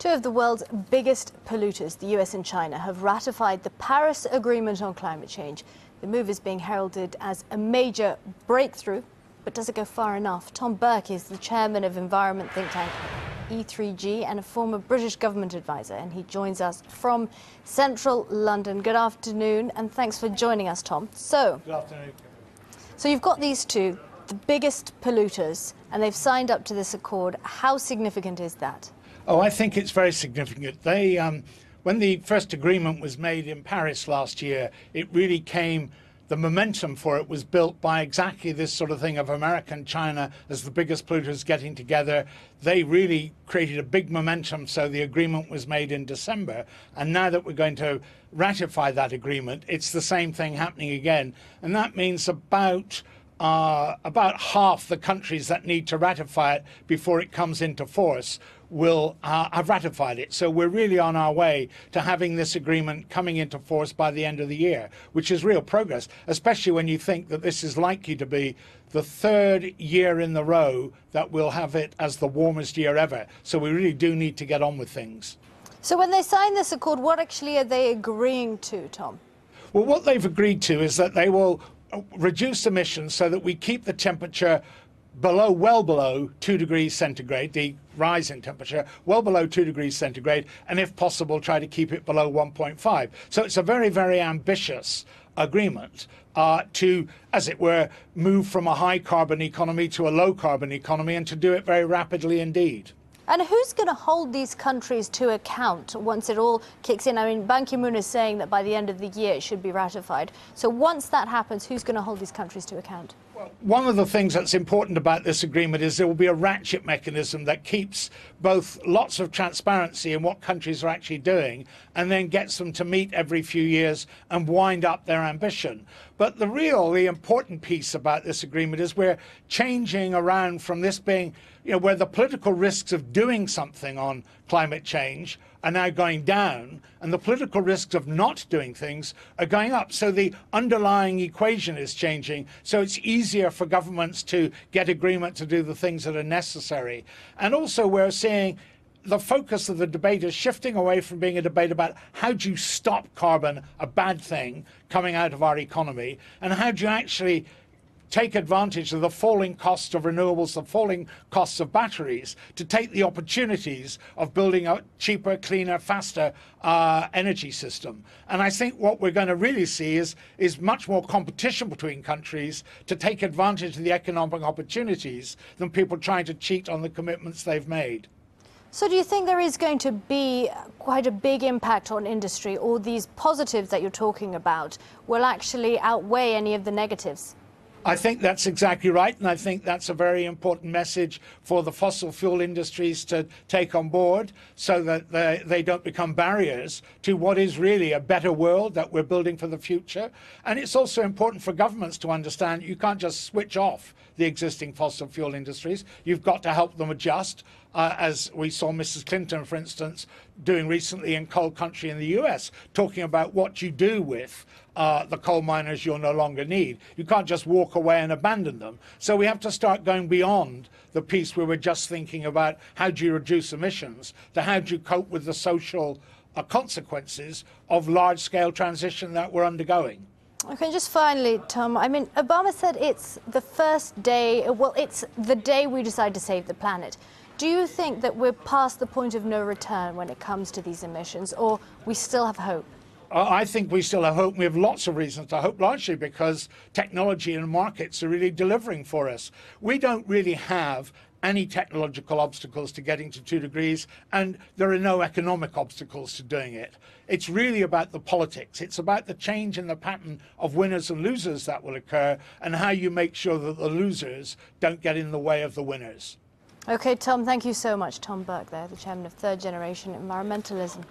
Two of the world's biggest polluters, the US and China, have ratified the Paris Agreement on climate change. The move is being heralded as a major breakthrough, but does it go far enough? Tom Burke is the chairman of environment think tank E3G and a former British government advisor, and he joins us from central London. Good afternoon, and thanks for joining us, Tom. Good afternoon. So you've got these two, the biggest polluters, and they've signed up to this accord. How significant is that? Oh, I think it's very significant. They, when the first agreement was made in Paris last year, it really came, the momentum for it was built by exactly this sort of thing of America and China as the biggest polluters getting together. They really created a big momentum, so the agreement was made in December. And now that we're going to ratify that agreement, it's the same thing happening again. And that means about half the countries that need to ratify it before it comes into force will have ratified it. So we're really on our way to having this agreement coming into force by the end of the year, which is real progress, especially when you think that this is likely to be the third year in the row that we'll have it as the warmest year ever. So we really do need to get on with things. So when they sign this accord, what actually are they agreeing to, Tom? Well, what they've agreed to is that they will reduce emissions so that we keep the temperature below, well below 2 degrees centigrade, the rise in temperature, well below 2 degrees centigrade, and if possible, try to keep it below 1.5. So it's a very, very ambitious agreement to, as it were, move from a high carbon economy to a low carbon economy, and to do it very rapidly indeed. And who's going to hold these countries to account once it all kicks in? I mean, Ban Ki-moon is saying that by the end of the year it should be ratified. So once that happens, who's going to hold these countries to account? Well, one of the things that's important about this agreement is there will be a ratchet mechanism that keeps both lots of transparency in what countries are actually doing and then gets them to meet every few years and wind up their ambition. But the really important piece about this agreement is we're changing around from this being, you know, where the political risks of doing something on climate change are now going down, and the political risks of not doing things are going up. So the underlying equation is changing, so it's easier for governments to get agreement to do the things that are necessary. And also we're seeing the focus of the debate is shifting away from being a debate about how do you stop carbon, a bad thing, coming out of our economy, and how do you actually take advantage of the falling cost of renewables, the falling costs of batteries, to take the opportunities of building a cheaper, cleaner, faster energy system. And I think what we're going to really see is much more competition between countries to take advantage of the economic opportunities than people trying to cheat on the commitments they've made. So do you think there is going to be quite a big impact on industry, or these positives that you're talking about will actually outweigh any of the negatives? I think that's exactly right, and I think that's a very important message for the fossil fuel industries to take on board, so that they don't become barriers to what is really a better world that we're building for the future. And it's also important for governments to understand you can't just switch off the existing fossil fuel industries. You've got to help them adjust, as we saw Mrs. Clinton, for instance, doing recently in coal country in the US, talking about what you do with the coal miners you'll no longer need. You can't just walk away and abandon them. So we have to start going beyond the piece where we're just thinking about how do you reduce emissions to how do you cope with the social consequences of large-scale transition that we're undergoing. Okay, just finally, Tom, I mean, Obama said it's the first day, well, it's the day we decide to save the planet. Do you think that we're past the point of no return when it comes to these emissions, or we still have hope? I think we still have hope. We have lots of reasons to hope, largely because technology and markets are really delivering for us. We don't really have any technological obstacles to getting to 2 degrees, and there are no economic obstacles to doing it. It's really about the politics. It's about the change in the pattern of winners and losers that will occur, and how you make sure that the losers don't get in the way of the winners. OK, Tom, thank you so much. Tom Burke there, the chairman of Third Generation Environmentalism.